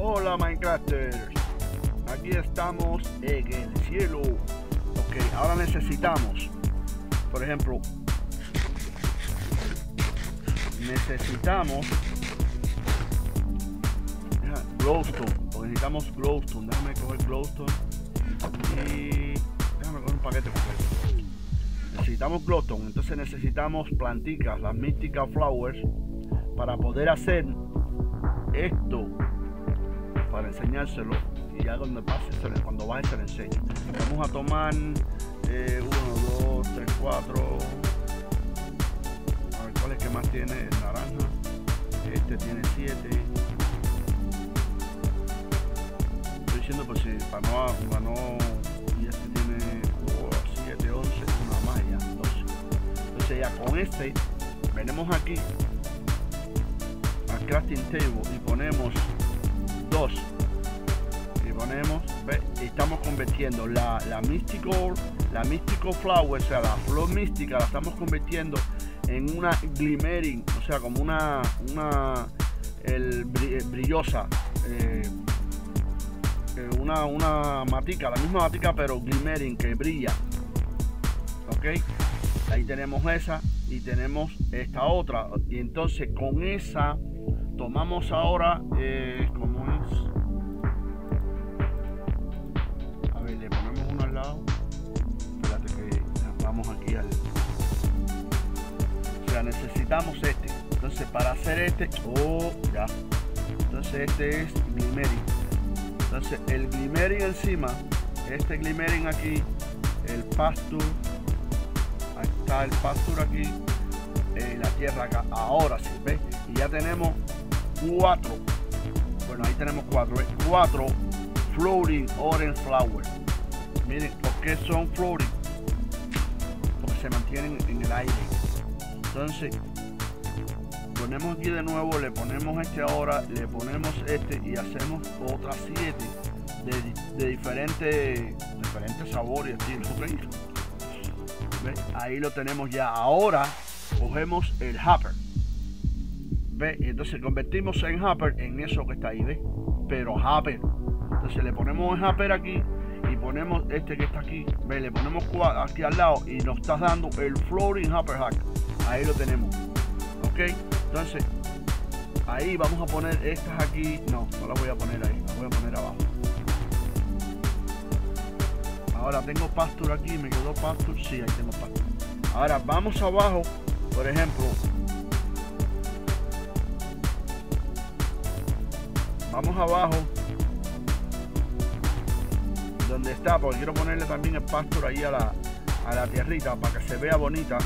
Hola Minecrafters, aquí estamos en el cielo. Ok, ahora necesitamos, por ejemplo, necesitamos glowstone. Déjame coger glowstone y déjame coger un paquete completo. Necesitamos glowstone, entonces necesitamos plantitas, las místicas flowers, para poder hacer esto, para enseñárselo, y ya donde pase, cuando baje se le enseño. Vamos a tomar 1, 2, 3, 4, a ver cuál es que más tiene. El naranja, este tiene 7, estoy diciendo por si, para no, y este tiene 7, 11, una malla, 12. Entonces ya con este, venimos aquí al crafting table y ponemos 2 y ponemos, ¿ves? Estamos convirtiendo la mystical flower, o sea la flor mística, la estamos convirtiendo en una glimmering, o sea como brillosa, una matica, la misma matica pero glimmering, que brilla. Ok, ahí tenemos esa y tenemos esta otra, y entonces con esa tomamos ahora a ver, le ponemos uno al lado. Espérate que vamos aquí al... O sea, necesitamos este. Entonces para hacer este... Entonces este es glimmering. Entonces el glimmering encima, este glimmering aquí, el pasture, ahí está el pasture aquí, la tierra acá. Ahora sí, ¿ves? Y ya tenemos 4. Bueno, ahí tenemos 4 floating orange flower. Miren, porque son floating, porque se mantienen en el aire. Entonces ponemos aquí de nuevo, le ponemos este ahora, le ponemos este y hacemos otras 7 de diferentes sabores, estilo, ¿okay? ¿Ves? Ahí lo tenemos ya. Ahora cogemos el hopper. ¿Ves? Entonces convertimos en hopper en eso que está ahí, ¿ves? Pero hopper. Entonces le ponemos el hopper aquí y ponemos este que está aquí, ¿ves? Le ponemos aquí al lado y nos está dando el floating hopperhock. Ahí lo tenemos. Ok, entonces ahí vamos a poner estas aquí. No las voy a poner ahí, las voy a poner abajo. Ahora tengo pasture aquí, me quedó pasture. Sí, ahí tengo pasture. Ahora vamos abajo, por ejemplo. Vamos abajo donde está, porque quiero ponerle también el pasture ahí a la tierrita para que se vea bonita.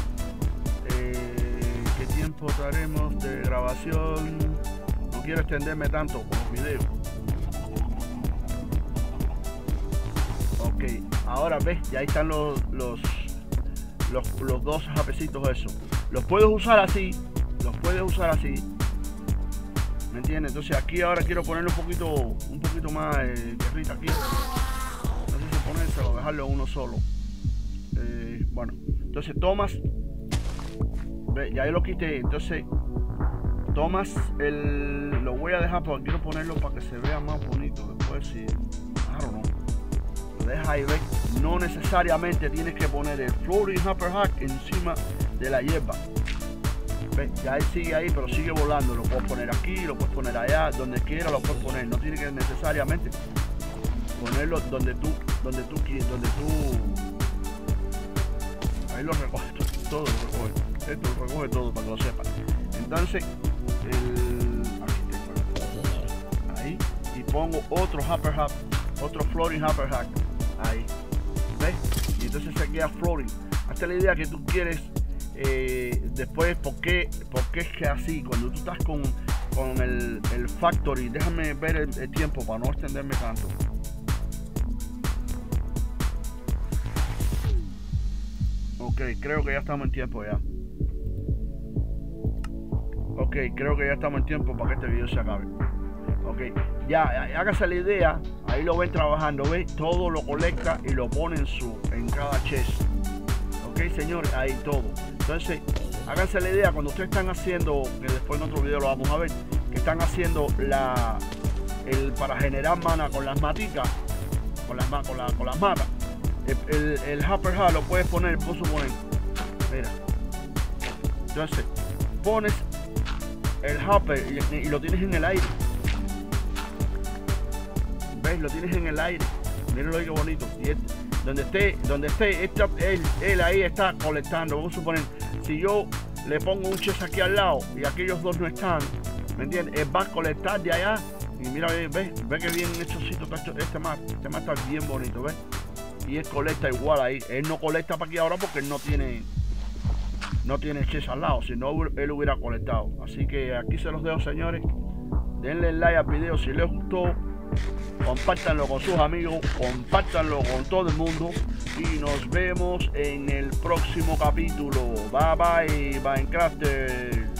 ¿Qué tiempo traeremos de grabación? No quiero extenderme tanto con los videos. Ok, ahora ves, ya ahí están los 2 japecitos esos. Los puedes usar así, ¿me entiendes? Entonces aquí ahora quiero ponerle un poquito más tierrita aquí. No sé si ponérselo o dejarlo uno solo. Bueno, entonces tomas, ve, ya yo lo quité, entonces tomas el... Lo voy a dejar porque quiero ponerlo para que se vea más bonito. Después si... Claro, no. Lo dejas ahí, ve. No necesariamente tienes que poner el floating hopperhock encima de la hierba. Ya él sigue ahí, pero sigue volando. Lo puedes poner aquí, lo puedes poner allá, donde quiera lo puedes poner. No tienes que necesariamente ponerlo donde tú. Ahí lo recoge todo, esto lo recoge todo para que lo sepas. Entonces ahí, y pongo otro hopperhock, otro floating hopperhock ahí, ¿ves? Y entonces se queda floating. Hasta la idea que tú quieres. Después, ¿por qué es que así? Cuando tú estás con el factory, déjame ver el tiempo para no extenderme tanto. Ok, creo que ya estamos en tiempo ya. Ok, creo que ya estamos en tiempo para que este video se acabe. Ok, ya hágase la idea. Ahí Ahí lo ven trabajando, ¿ves? Todo lo colecta y lo pone en cada chest. Ok, señores, ahí todo. Entonces, háganse la idea, cuando ustedes están haciendo, que después en otro video lo vamos a ver, que están haciendo para generar mana con las maticas, con las matas, el hopperhock lo puedes poner, puedo suponer, mira, entonces pones el hopper y lo tienes en el aire, ves, lo tienes en el aire, mírenlo ahí que bonito, y este, donde esté él ahí está colectando. Vamos a suponer, si yo le pongo un chest aquí al lado y aquellos dos no están, ¿me entiendes? Él va a colectar de allá. Y mira, ve que bien hechocito este mar está bien bonito, ¿ves? Y él colecta igual ahí. Él no colecta para aquí ahora porque él no tiene chest al lado, si no él hubiera colectado. Así que aquí se los dejo, señores. Denle like al video si les gustó, compártanlo con sus amigos, compártanlo con todo el mundo y nos vemos en el próximo capítulo. Bye bye, Minecrafters.